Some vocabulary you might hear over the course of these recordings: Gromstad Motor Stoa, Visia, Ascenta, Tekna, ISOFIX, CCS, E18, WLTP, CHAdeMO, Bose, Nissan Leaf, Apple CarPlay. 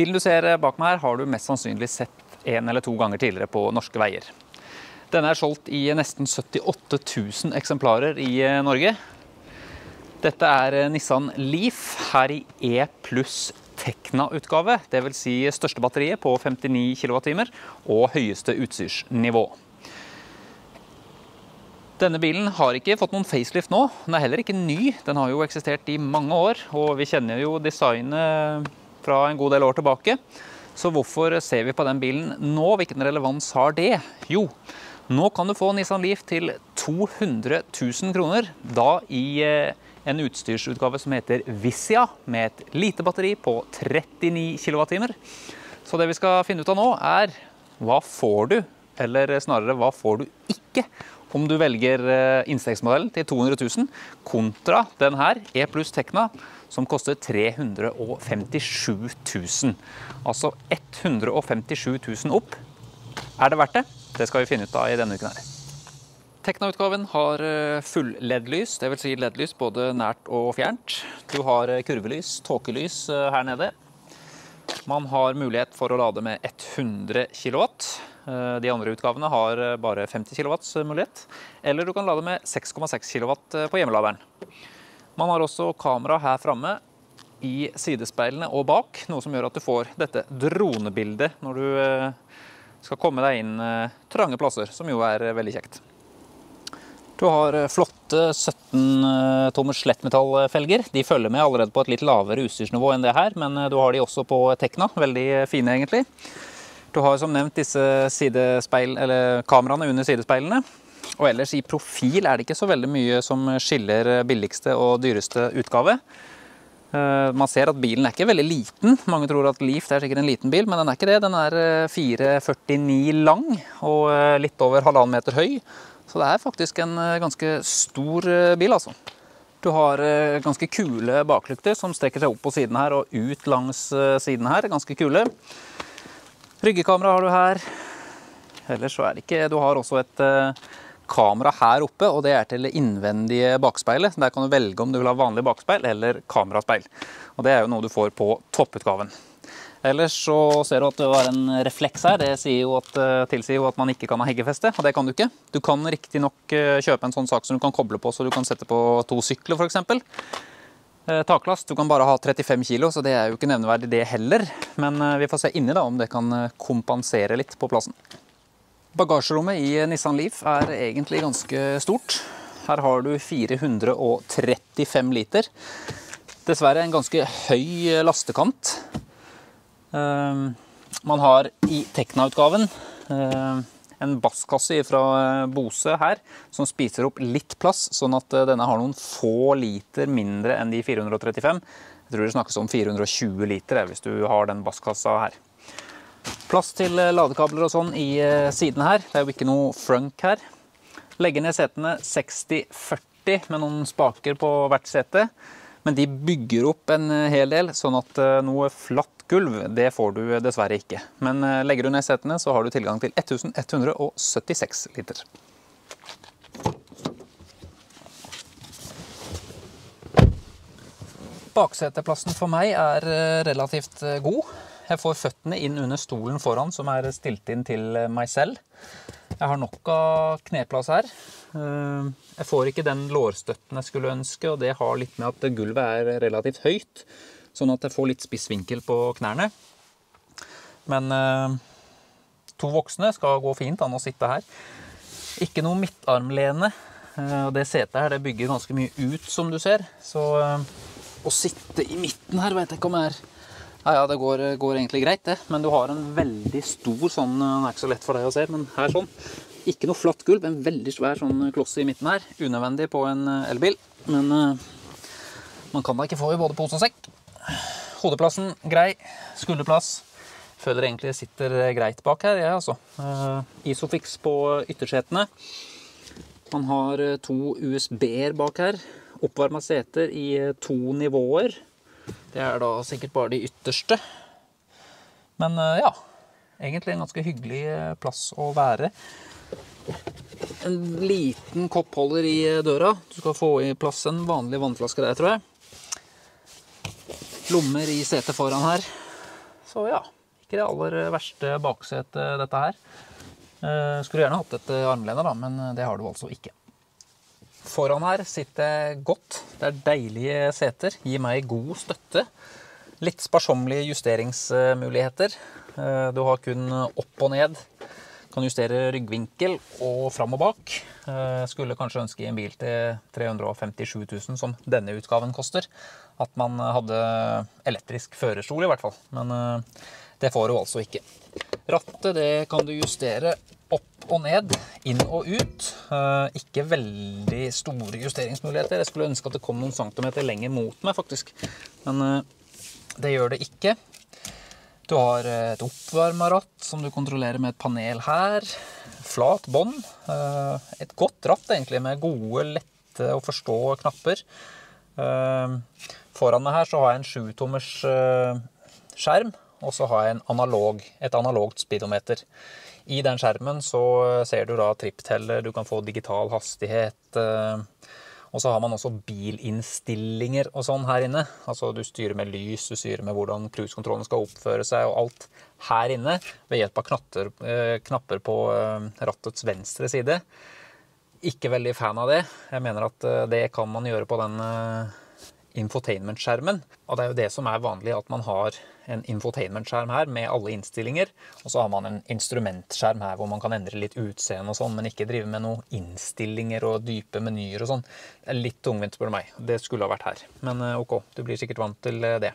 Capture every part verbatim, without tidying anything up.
Bilen du ser bak meg her har du mest sannsynlig sett en eller to ganger tidligere på norske veier. Denne er solgt i nesten syttiåtte tusen eksemplarer i Norge. Dette er Nissan Leaf her i E pluss Tekna-utgave, det vil si største batteriet på femtini kilowattimer og høyeste utstyrsnivå. Denne bilen har ikke fått noen facelift nå. Den er heller ikke ny. Den har jo eksistert i mange år, og vi kjenner jo designet fra en god del år tilbake. Så hvorfor ser vi på den bilen nå? Hvilken relevans har det? Jo, nå kan du få Nissan Leaf til to hundre tusen kroner, da i en utstyrsutgave som heter Visia, med et lite batteri på trettini kilowattimer. Så det vi skal finne ut av nå er, hva får du? Eller snarere, hva får du ikke? Om du velger innstegsmodellen til to hundre tusen, kontra den her, E pluss Tekna, som koster tre hundre og femtisju tusen. Altså ett hundre og femtisju tusen opp. Er det verdt det? Det skal vi finne ut av i denne uken her. Tekna-utgaven har full L E D-lys, det vil si L E D-lys både nært og fjernt. Du har kurvelys, tåkelys her nede. Man har mulighet for å lade med hundre kilowatt. De andre utgavene har bare femti kilowatt mulighet. Eller du kan lade med seks komma seks kilowatt på hjemmeladeren. Man har også kamera her framme i sidespeilene og bak. Noe som gjør at du får dette dronebildet når du skal komme deg inn trange plasser, som jo er veldig kjekt. Du har flotte sytten tommers lettmetallfelger. De følger med allerede på et litt lavere utstyrsnivå enn det her, men du har de også på Tekna. Veldig fine egentlig. Du har som nevnt disse sidespeil, eller kameraene under sidespeilene. Og ellers i profil er det ikke så veldig mye som skiller billigste og dyreste utgave. Man ser at bilen er ikke veldig liten. Mange tror at Leaf er sikkert en liten bil, men den er ikke det. Den er fire komma førtini lang og litt over halvannen meter høy. Så det er faktisk en ganske stor bil, altså. Du har ganske kule baklykter som strekker seg opp på siden her og ut langs siden her. Ganske kule. Ryggekamera har du her. Ellers så er det ikke. Du har også et kamera her oppe, og det er til innvendige bakspeilet. Der kan du velge om du vil ha vanlig bakspeil eller kameraspeil. Og det er jo noe du får på topputgaven. Ellers så ser du at det var en refleks her, det sier jo at, tilsier jo at man ikke kan ha heggefeste, og det kan du ikke. Du kan riktig nok kjøpe en sånn sak som du kan koble på, så du kan sette på to sykler for eksempel. Taklast, du kan bare ha trettifem kilo, så det er jo ikke nevneverdig det heller, men vi får se inni da om det kan kompensere litt på plassen. Bagasjerommet i Nissan Leaf er egentlig ganske stort. Her har du fire hundre og trettifem liter. Dessverre en ganske høy lastekant. Uh, man har i Tekna-utgaven uh, en basskasse fra Bose her som spiser opp litt plass, sånn at uh, denne har noen få liter mindre enn de fire hundre og trettifem. Jeg tror det snakkes om fire hundre og tjue liter hvis du har den basskassa her. Plass til uh, ladekabler og sånn i uh, siden her. Det er jo ikke noe frunk her. Legger ned setene seksti førti med noen spaker på hvert sete, men de bygger opp en uh, hel del, sånn at uh, noe flatt gulv, det får du dessverre ikke. Men legger du ned setene, så har du tilgang til ett tusen ett hundre og syttiseks liter. Bakseteplassen for meg er relativt god. Jeg får føttene inn under stolen foran, som er stilt inn til meg selv. Jeg har nok av kneplass her. Jeg får ikke den lårstøtten jeg skulle ønske, og det har litt med at gulvet er relativt høyt, sånn at jeg får litt spissvinkel på knærne. Men eh, to voksne skal gå fint an å sitte her. Ikke noe midtarmlene. Eh, det setet her det bygger ganske mye ut, som du ser. Så eh, å sitte i midten her, vet jeg ikke om jeg er... Ja, ja, det går, går egentlig greit det. Men du har en veldig stor sånn... Den er ikke så lett for deg å se, men her sånn. Ikke noe flatt gulv, en veldig svær sånn kloss i midten her. Unødvendig på en elbil. Men eh, man kan da ikke få i både pose og sekk. Hodeplassen, grei. Skulderplass. Føler egentlig sitter greit bak her, jeg altså. ISOFIX på yttersetene. Man har to U S B-er bak her. Oppvarmet seter i to nivåer. Det er da sikkert bare de ytterste. Men ja, egentlig en ganske hyggelig plass å være. En liten koppholder i døra. Du skal få i plass en vanlig vannflaske der, tror jeg. Lommer i setet foran her, Så ja, ikke det aller verste baksetet dette her. Skulle gjerne hatt et armlene da, men det har du altså ikke. Foran her sitter godt. Det er deilige seter. Gir meg god støtte. Litt sparsommelige justeringsmuligheter. Du har kun opp og ned. Kan justere ryggvinkel og fram og bak. Skulle kanskje ønske en bil til tre hundre og femtisju tusen som denne utgaven koster, at man hadde elektrisk førerstol i hvert fall. Men det får du altså ikke. Rattet, det kan du justere opp og ned, inn og ut. Ikke veldig store justeringsmuligheter. Jeg skulle ønske at det kom noen centimeter lenger mot meg faktisk. Men det gjør det ikke. Du har et oppvarmet ratt som du kontrollerer med et panel her. Flat bånd. Et godt ratt egentlig med gode, lette å forstå knapper. Foran meg her så har jeg en sju tommers skjerm. Og så har jeg en analog, et analogt speedometer. I den skjermen så ser du da trippteller, du kan få digital hastighet. Og så har man også bilinnstillinger og sånn her inne. Altså du styrer med lys, du styrer med hvordan cruisekontrollen skal oppføre seg og alt her inne. Ved hjelp av knatter, knapper på rattets venstre side. Ikke veldig fan av det. Jeg mener at det kan man gjøre på den infotainment-skjermen. Og det er jo det som er vanlig, at man har en infotainment-skjerm her med alle innstillinger, og så har man en instrumentskjerm her hvor man kan endre litt utseende og sånn, men ikke drive med noen innstillinger og dype menyer og sånn. Det er litt tungvint, spør du meg. Det skulle ha vært her, men ok, du blir sikkert vant til det.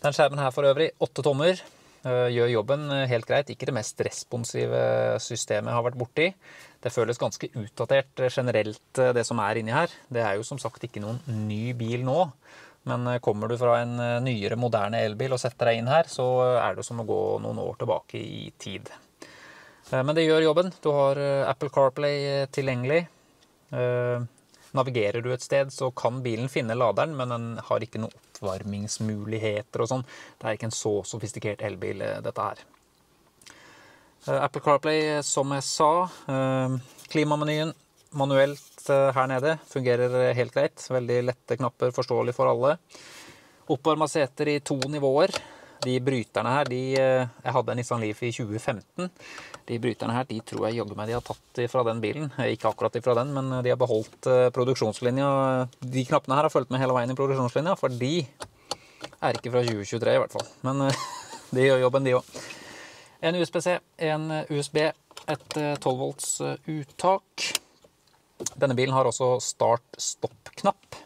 Den skjermen her for øvrig, åtte tommer, gjør jobben helt greit. Ikke det mest responsive systemet har vært borti. Det føles ganske utdatert generelt det som er inni her. Det er jo som sagt ikke noen ny bil nå, men kommer du fra en nyere, moderne elbil og setter deg inn her, så er det som å gå noen år tilbake i tid. Men det gjør jobben. Du har Apple CarPlay tilgjengelig. Navigerer du et sted, så kan bilen finne laderen, men den har ikke noen oppvarmingsmuligheter og sånn. Det er ikke en så sofistikert elbil dette her. Apple CarPlay, som jeg sa, klimamenyen manuelt her nede, fungerer helt greit. Veldig lette knapper, forståelig for alle. Oppvarmet seter i to nivåer. De bryterne her, de, jeg hadde en Nissan Leaf i tjue femten. De bryterne her, de tror jeg jaggu meg de har tatt fra den bilen. Ikke akkurat fra den, men de har beholdt produksjonslinja. De knappene her har fulgt med hele veien i produksjonslinja, for de er ikke fra tjue tjuetre i hvert fall. Men de gjør jobben de også. En U S B C, en U S B, et tolv volts uttak. Denne bilen har også start-stopp-knapp.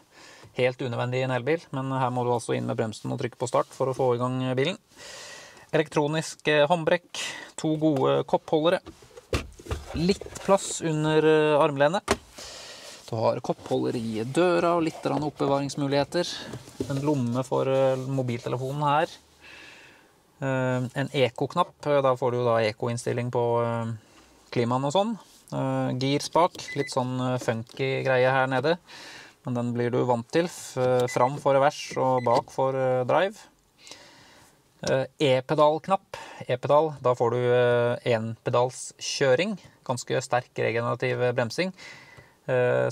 Helt unødvendig i en elbil, men her må du altså inn med bremsen og trykke på start for å få i gang bilen. Elektronisk håndbrekk, to gode koppholdere. Litt plass under armlenet. Du har koppholder i døra og litt oppbevaringsmuligheter. En lomme for mobiltelefonen her. En eko-knapp, da får du da eko-innstilling på klimaen og sånn. Girspak, litt sånn funky greie her nede, men den blir du vant til. Fram for revers og bak for drive. E-pedal-knapp, e-pedal, da får du enpedalskjøring, ganske sterk regenerativ bremsing.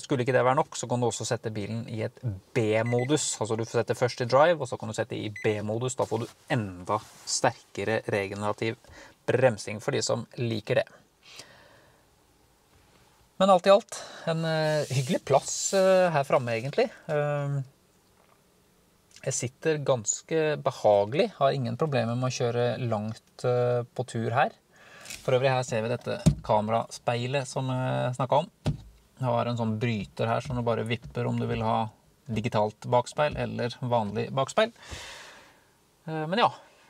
Skulle ikke det være nok, så kan du også sette bilen i et B-modus. Altså du setter først i drive, og så kan du sette i B-modus. Da får du enda sterkere regenerativ bremsing for de som liker det. Men alt i alt, en hyggelig plass her fremme egentlig. Jeg sitter ganske behagelig, har ingen problemer med å kjøre langt på tur her. For øvrig her ser vi dette kameraspeilet som jeg snakket om. Du har en sånn bryter her som du bare vipper om du vil ha digitalt bakspeil eller vanlig bakspeil. Men ja,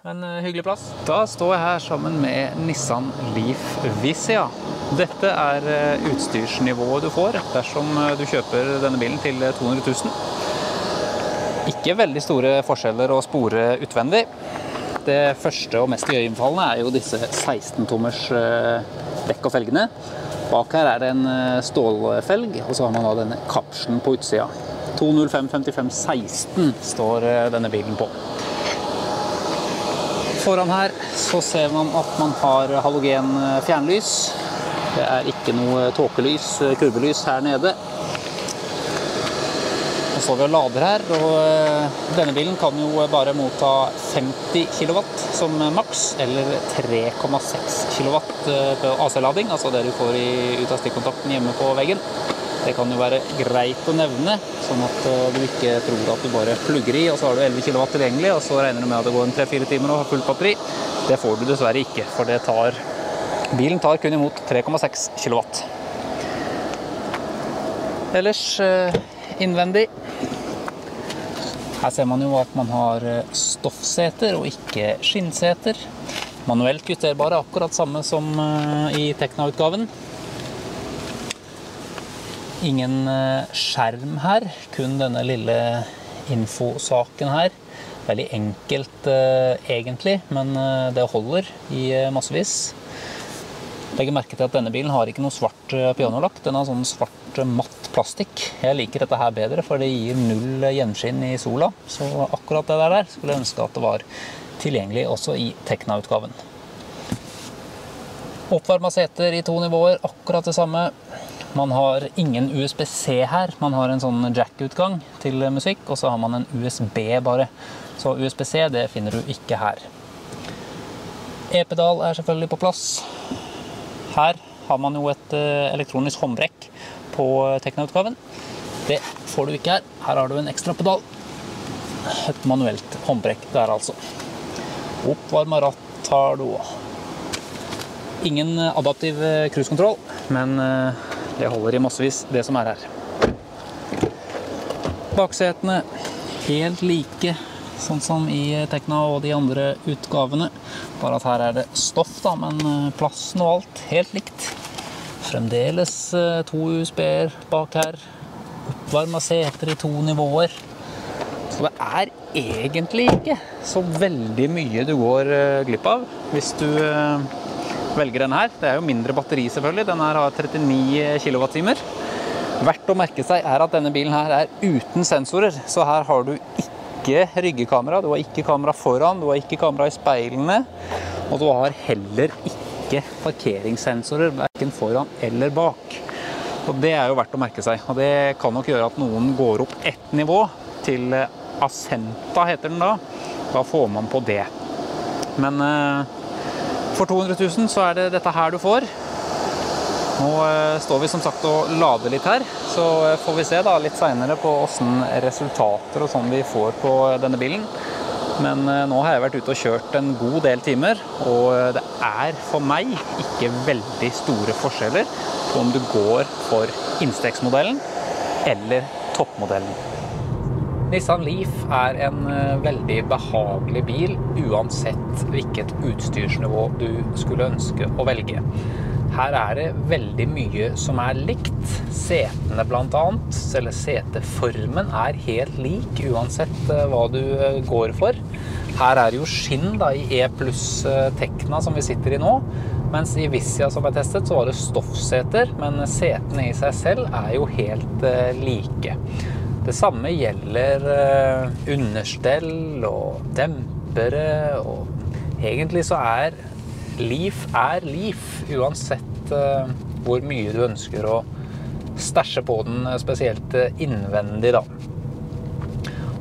en hyggelig plass. Da står jeg her sammen med Nissan Leaf Visia. Dette er utstyrsnivået du får dersom du kjøper denne bilen til to hundre tusen. Ikke veldig store forskjeller å spore utvendig. Det første og mest iøynefallende er jo disse seksten tommers dekk og felgene. Bak her er det en stålfelg, og så har man da denne kapselen på utsida. to null fem femtifem seksten står denne bilen på. Foran her så ser man at man har halogen fjernlys. Det er ikke noe tåkelys, kurvelys her nede. Og så står vi og lader her, og denne bilen kan jo bare motta femti kilowatt som maks, eller tre komma seks kilowatt på A C-lading, altså det du får i, ut av stikkontakten hjemme på veggen. Det kan jo være greit å nevne, sånn at du ikke tror at du bare plugger i, og så har du elleve kilowatt tilgjengelig, og så regner du med at det går en tre til fire timer og har fullt batteri. Det får du dessverre ikke, for det tar, bilen tar kun imot tre komma seks kilowatt. Ellers innvendig. Her ser man jo at man har stoffseter og ikke skinnseter. Manuelt justerbare, akkurat samme som i Tekna-utgaven. Ingen skjerm her, kun denne lille infosaken her. Veldig enkelt egentlig, men det holder i massevis. Legger merke til at denne bilen har ikke noe svart pianolakk, den har sånn svart matt plastikk. Jeg liker dette her bedre, for det gir null gjenskinn i sola, så akkurat det der skulle jeg ønske at det var tilgjengelig også i Tekna-utgaven. Oppvarmet seter i to nivåer, akkurat det samme. Man har ingen U S B-C her, man har en sånn jack-utgang til musikk, og så har man en U S B bare. Så U S B-C, det finner du ikke her. E-pedal er selvfølgelig på plass. Her har man jo et elektronisk håndbrekk på Tekna-utgaven. Det får du ikke her. Her har du en ekstra pedal. Et manuelt håndbrekk der altså. Oppvarma ratt har du også. Ingen adaptiv cruisekontroll, men det holder i massevis det som er her. Baksetene helt like, sånn som i Tekna og de andre utgavene. Bare at her er det stoff da, men plassen og alt helt likt. Fremdeles to U S B-er bak her. Oppvarmet seter i to nivåer. Så det er egentlig ikke så veldig mye du går glipp av hvis du velger den her. Det er jo mindre batteri selvfølgelig. Den her har trettini kilowattimer. Verdt å merke seg er at denne bilen her er uten sensorer. Så her har du ikke ryggekamera, du har ikke kamera foran, du har ikke kamera i speilene, og du har heller ikke parkeringssensorer, hverken foran eller bak. Og det er jo verdt å merke seg. Og det kan nok gjøre at noen går opp ett nivå til Ascenta heter den da. Da får man på det. Men for to hundre tusen så er det dette her du får. Nå står vi som sagt og lader litt her, så får vi se da litt senere på hvordan resultater og sånn vi får på denne bilen. Men nå har jeg vært ute og kjørt en god del timer, og det er for meg ikke veldig store forskjeller på om du går for innstegsmodellen eller toppmodellen. Nissan Leaf er en veldig behagelig bil, uansett hvilket utstyrsnivå du skulle ønske å velge. Her er det veldig mye som er likt. Setene blant annet, eller seteformen, er helt lik uansett hva du går for. Her er det jo skinn da, i E pluss Tekna som vi sitter i nå, mens i Visia som er testet så var det stoffseter, men setene i seg selv er jo helt like. Det samme gjelder understell og dempere, og egentlig så er Leaf er Leaf, uansett hvor mye du ønsker å stæsje på den, spesielt innvendig da.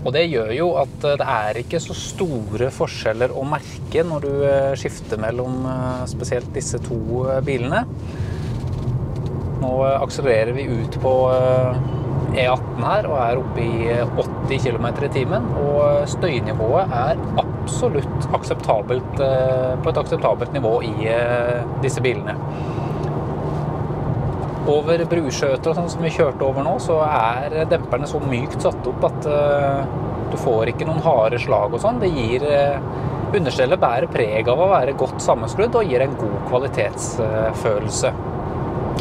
Og det gjør jo at det er ikke så store forskjeller å merke når du skifter mellom spesielt disse to bilene. Nå akselererer vi ut på E atten her, og er oppe i åtti kilometer i timen, og støynivået er absolutt akseptabelt, på et akseptabelt nivå i disse bilene. Over bruskjøter og sånn som vi kjørte over nå, så er demperne så mykt satt opp at du får ikke noen harde slag og sånn. Det gir understellet bærer preg av å være godt sammenskrudd og gir en god kvalitetsfølelse.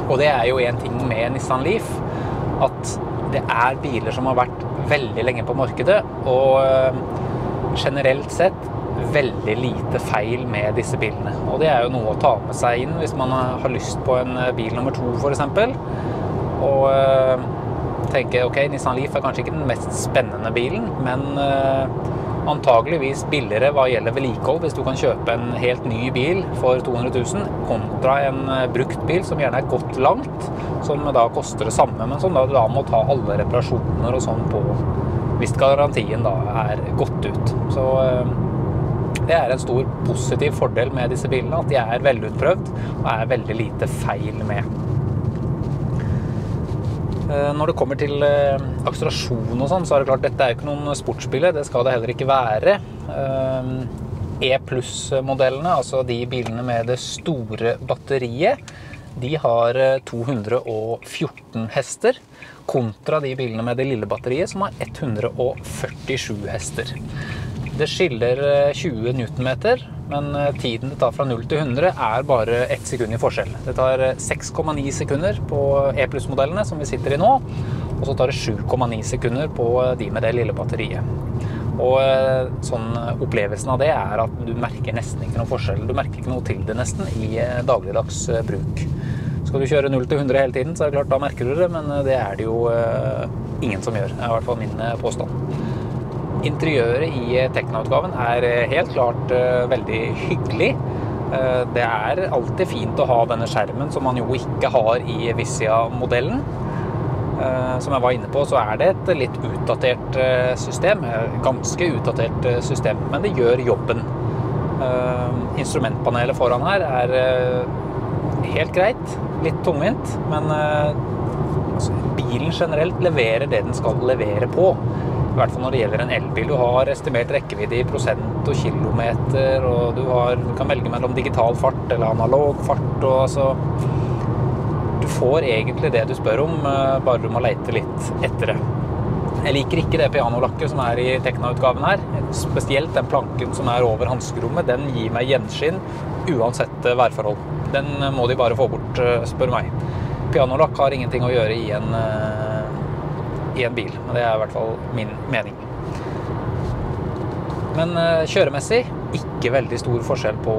Og det er jo en ting med Nissan Leaf, at det er biler som har vært veldig lenge på markedet, og generelt sett veldig lite feil med disse bilene. Og det er jo noe å ta med seg inn hvis man har lyst på en bil nummer to for eksempel, og tenker ok, Nissan Leaf er kanskje ikke den mest spennende bilen, men antageligvis billigere hva gjelder vedlikehold hvis du kan kjøpe en helt ny bil for to hundre tusen kontra en brukt bil som gjerne er gått langt, som da koster det samme, men som da, da må ta alle reparasjoner og sånn på hvis garantien da er gått ut. Så det er en stor positiv fordel med disse bilene, at de er velutprøvd og er veldig lite feil med. Når det kommer til akselerasjon og sånn, så er det klart dette er jo ikke noen sportsbiler, det skal det heller ikke være. E-pluss-modellene, altså de bilene med det store batteriet, de har to hundre og fjorten hester, kontra de bilene med det lille batteriet som har ett hundre og førtisju hester. Det skiller tjue newtonmeter, men tiden det tar fra null til hundre er bare ett sekund i forskjell. Det tar seks komma ni sekunder på E-pluss-modellene som vi sitter i nå, og så tar det sju komma ni sekunder på de med det lille batteriet. Og sånn opplevelsen av det er at du merker nesten ikke noen forskjell, du merker ikke noe til det nesten i dagligdags bruk. Skal du kjøre null til hundre hele tiden, så er det klart da merker du det, men det er det jo ingen som gjør, det er i hvert fall min påstand. Interiøret i Tekna-utgaven er helt klart veldig hyggelig. Det er alltid fint å ha denne skjermen som man jo ikke har i Visia-modellen. Som jeg var inne på, så er det et litt utdatert system, ganske utdatert system, men det gjør jobben. Instrumentpanelet foran her er helt greit, litt tungvint, men bilen generelt leverer det den skal levere på. I hvert fall når det gjelder en elbil, du har estimert rekkevidde i prosent og kilometer, og du, har, du kan velge mellom digital fart eller analog fart, og altså, du får egentlig det du spør om, bare du må lete litt etter det. Jeg liker ikke det pianolakket som er i Tekna-utgaven her, spesielt den planken som er over hanskerommet, den gir meg gjenskinn uansett værforhold. Den må de bare få bort, spør meg. Pianolakk har ingenting å gjøre i en i en bil, men det er i hvert fall min mening. Men kjøremessig, ikke veldig stor forskjell på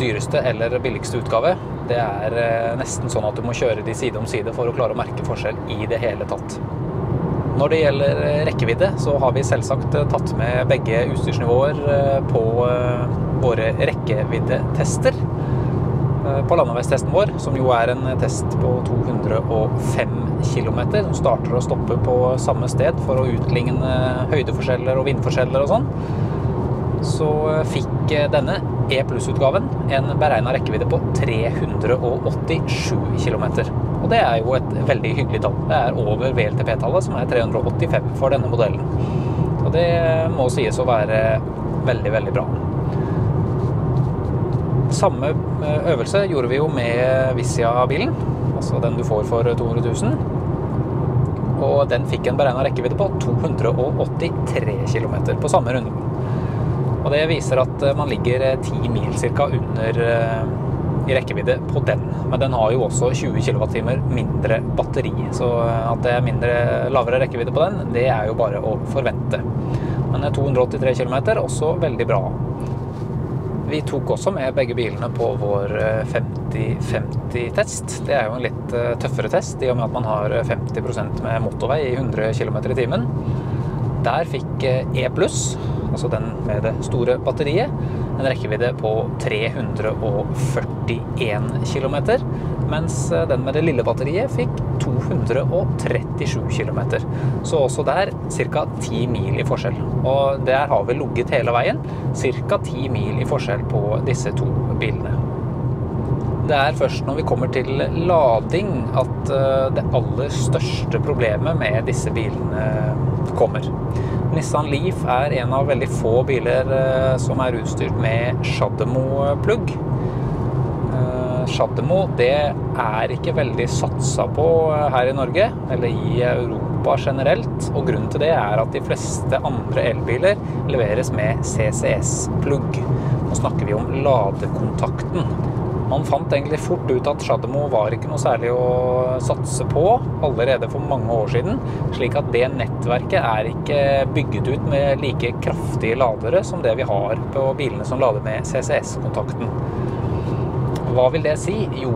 dyreste eller billigste utgave. Det er nesten sånn at du må kjøre de side om side for å klare å merke forskjell i det hele tatt. Når det gjelder rekkevidde, så har vi selvsagt tatt med begge utstyrsnivåer på våre rekkeviddetester. På landeveistesten vår, som jo er en test på to hundre og fem kilometer, som starter og stopper på samme sted for å utligne høydeforskjeller og vindforskjeller og sånn, så fikk denne E-pluss-utgaven en beregnet rekkevidde på tre hundre og åttisju kilometer. Og det er jo et veldig hyggelig tall. Det er over W L T P-tallet, som er tre hundre og åttifem for denne modellen. Og det må sies å være veldig, veldig bra. Samme øvelse gjorde vi jo med Visia-bilen, altså den du får for to hundre tusen, og den fikk en beregnet rekkevidde på to hundre og åttitre kilometer på samme runden. Og det viser at man ligger ti mil cirka under i rekkevidde på den, men den har jo også tjue kilowattimer mindre batteri, så at det er mindre lavere rekkevidde på den, det er jo bare å forvente. Men to hundre og åttitre kilometer er også veldig bra. Vi tok også med begge bilene på vår femti femti-test. Det er jo en litt tøffere test, i og med at man har femti prosent med motorvei i hundre kilometer i timen. Der fikk E+, altså den med det store batteriet, en rekkevidde på tre hundre og førtien kilometer, mens den med det lille batteriet fikk to hundre og trettisju kilometer. Så også der cirka ti mil i forskjell. Og der har vi ligget hele veien, cirka ti mil i forskjell på disse to bilene. Det er først når vi kommer til lading at det aller største problemet med disse bilene kommer. Nissan Leaf er en av veldig få biler som er utstyrt med CHAdeMO-plugg. CHAdeMO, det er ikke veldig satsa på her i Norge, eller i Europa generelt, og grunnen til det er at de fleste andre elbiler leveres med C C S-plugg. Nå snakker vi om ladekontakten. Man fant egentlig fort ut at CHAdeMO var ikke noe særlig å satse på allerede for mange år siden, slik at det nettverket er ikke bygget ut med like kraftige ladere som det vi har på bilene som lader med C C S-kontakten. Hva vil det si? Jo,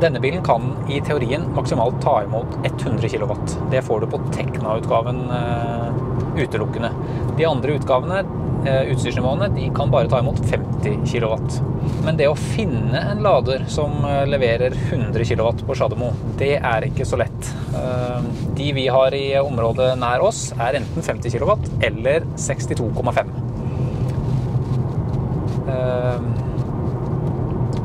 denne bilen kan i teorien maksimalt ta imot hundre kilowatt. Det får du på Tekna-utgaven eh, utelukkende. De andre utgavene, utstyrsnivåene, de kan bare ta imot femti kilowatt. Men det å finne en lader som leverer hundre kilowatt på CHAdeMO, det er ikke så lett. De vi har i området nær oss er enten femti kilowatt eller sekstito komma fem.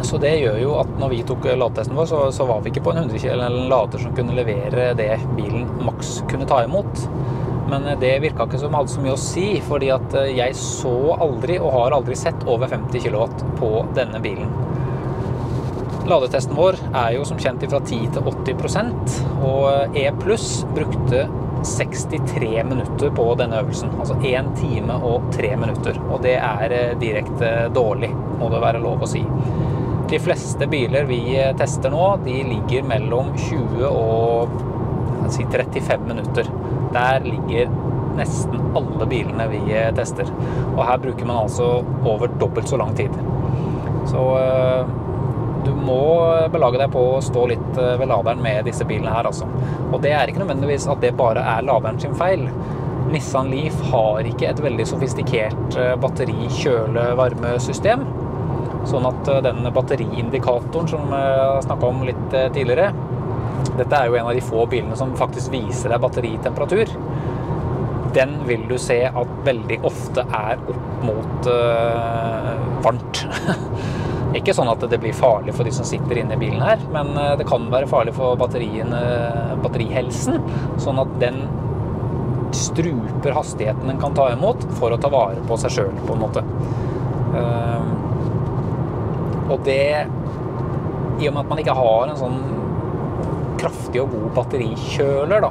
Så det gjør jo at når vi tok ladetesten vår, så, så var vi ikke på en hundre kilowatt lader som kunne levere det bilen maks kunne ta imot. Men det virket ikke som hadde så mye å si, fordi at jeg så aldri og har aldri sett over femti kilowatt på denne bilen. Ladetesten vår er jo som kjent fra ti til åtti prosent, og E plus brukte sekstitre minutter på denne øvelsen, altså en time og tre minutter, og det er direkte dårlig, må det være lov å si. De fleste biler vi tester nå, de ligger mellom tjue og si, trettifem minutter. Der ligger nesten alle bilene vi tester. Og her bruker man altså over dobbelt så lang tid. Så du må belage deg på å stå litt ved laderen med disse bilene her, altså. Og det er ikke nødvendigvis at det bare er laderen sin feil. Nissan Leaf har ikke et veldig sofistikert batteri-kjøle-varmesystem. Sånn at den batteriindikatoren som jeg snakket om litt tidligere, dette er jo en av de få bilene som faktisk viser deg batteritemperatur, den vil du se at veldig ofte er opp mot uh, varmt. Ikke sånn at det blir farlig for de som sitter inne i bilen her, men det kan være farlig for batterihelsen, sånn at den struper hastigheten den kan ta imot for å ta vare på seg selv på en måte. Uh, Og det, i og med at man ikke har en sånn kraftig og god batterikjøler da,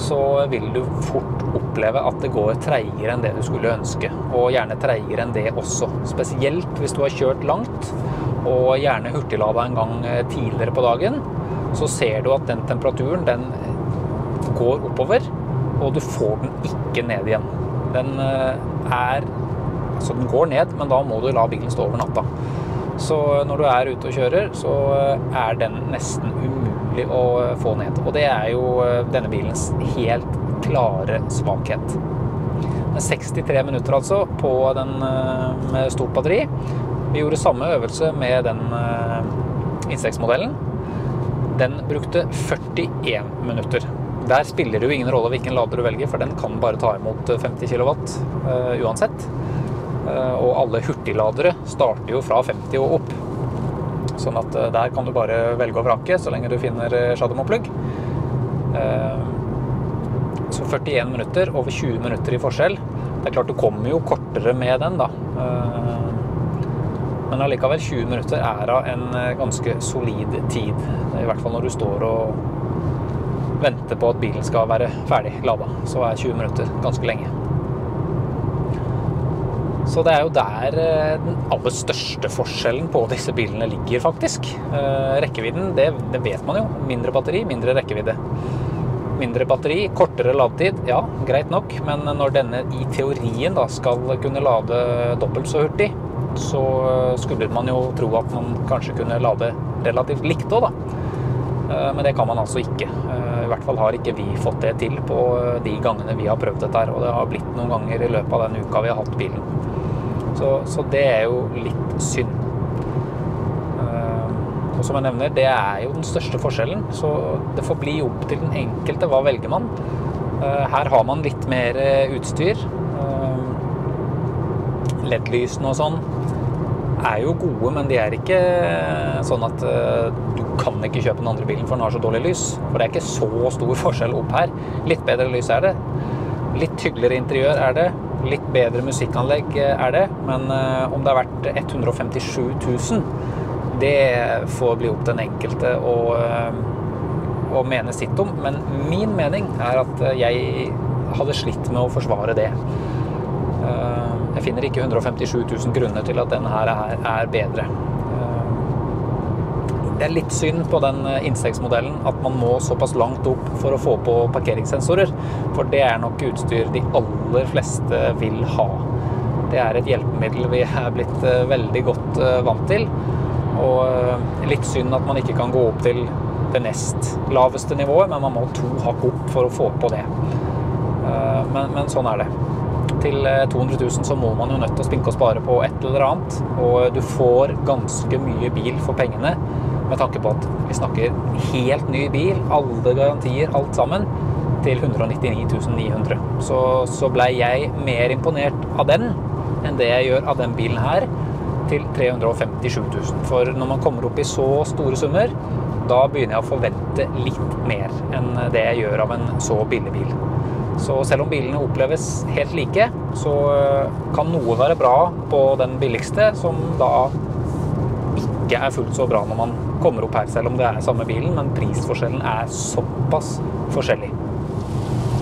så vil du fort oppleve at det går treigere enn det du skulle ønske, og gjerne treigere enn det også. Spesielt hvis du har kjørt langt, og gjerne hurtiglada en gang tidligere på dagen, så ser du at den temperaturen, den går oppover, og du får den ikke ned igjen. Den er, altså den går ned, men da må du la bilen stå over natta. Så når du er ute og kjører, så er den nesten umulig å få ned. Og det er jo denne bilens helt klare svakhet. sekstitre minutter altså på den med stort batteri. Vi gjorde samme øvelse med den insektsmodellen. Den brukte førtien minutter. Der spiller det jo ingen rolle hvilken lader du velger, for den kan bare ta imot femti kilowatt uansett. Og alle hurtigladere starter jo fra femti og opp, sånn at der kan du bare velge å vrake så lenge du finner CHAdeMO-plugg. Så førtien minutter, over tjue minutter i forskjell. Det er klart du kommer jo kortere med den da, men allikevel tjue minutter er av en ganske solid tid, i hvert fall når du står og venter på at bilen skal være ferdig ladet, så er tjue minutter ganske lenge. Så det er jo der den aller største forskjellen på disse bilene ligger faktisk. Rekkevidden, det, det vet man jo. Mindre batteri, mindre rekkevidde. Mindre batteri, kortere ladetid, ja, greit nok. Men når denne i teorien da skal kunne lade dobbelt så hurtig, så skulle man jo tro at man kanskje kunne lade relativt likt også da. Men det kan man altså ikke. I hvert fall har ikke vi fått det til på de gangene vi har prøvd dette her, og det har blitt noen ganger i løpet av den uka vi har hatt bilen. Så, så det er jo litt synd. Og som jeg nevner, det er jo den største forskjellen, så det får bli opp til den enkelte. Hva velger man? Her har man litt mer utstyr. L E D-lysene og sånn er jo gode, men de er ikke sånn at du kan ikke kjøpe den andre bilen, for den har så dårlig lys. For det er ikke så stor forskjell opp her. Litt bedre lys er det. Litt hyggeligere interiør er det. Litt bedre musikkanlegg er det, men om det har vært ett hundre og femtisju tusen, det får bli opp til den enkelte å, å mene sitt om. Men min mening er at jeg hadde slitt med å forsvare det. Jeg finner ikke ett hundre og femtisju tusen grunner til at denne her er bedre. Det er litt synd på den insektsmodellen at man må såpass langt opp for å få på parkeringssensorer, for det er nok utstyr de aller fleste vil ha. Det er et hjelpemiddel vi er blitt veldig godt vant til, og litt synd at man ikke kan gå opp til det nest laveste nivået, men man må to hakk opp for å få på det. Men, men sånn er det. til to hundre tusen så må man jo nødt til å spinke og spare på et eller annet, og du får ganske mye bil for pengene med tanke på at vi snakker helt ny bil, alle garantier, alt sammen, til ett hundre og nittini tusen ni hundre. Så, så ble jeg mer imponert av den enn det jeg gjør av den bilen her, til tre hundre og femtisju tusen. For når man kommer opp i så store summer, da begynner jeg å forvente litt mer enn det jeg gjør av en så billig bil. Så selv om bilene oppleves helt like, så kan noe være bra på den billigste, som da ikke er fullt så bra når man kommer opp her, selv om det er samme bilen, men prisforskjellen er såpass forskjellig.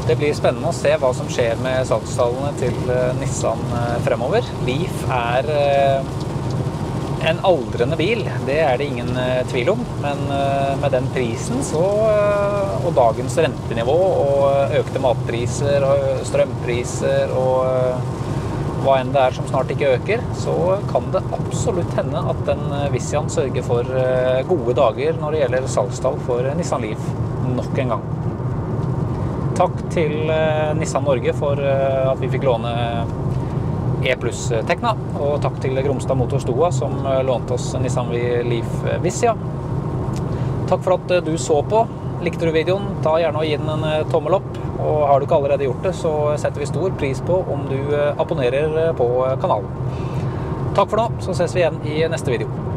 Det blir spennende å se hva som skjer med salgstallene til Nissan fremover. Leaf er en aldrende bil, det er det ingen tvil om, men med den prisen så, og dagens rentenivå og økte matpriser og strømpriser og hva enn det er som snart ikke øker, så kan det absolutt hende at den Vision sørger for gode dager når det gjelder salgstall for Nissan Leaf nok en gang. Takk til Nissan Norge for at vi fikk låne E-pluss-Tekna, og takk til Gromstad Motor Stoa som lånte oss Nissan Leaf Visia. Takk for at du så på. Likte du videoen? Ta gjerne og gi den en tommel opp, og har du ikke allerede gjort det, så setter vi stor pris på om du abonnerer på kanalen. Takk for nå, så ses vi igjen i neste video.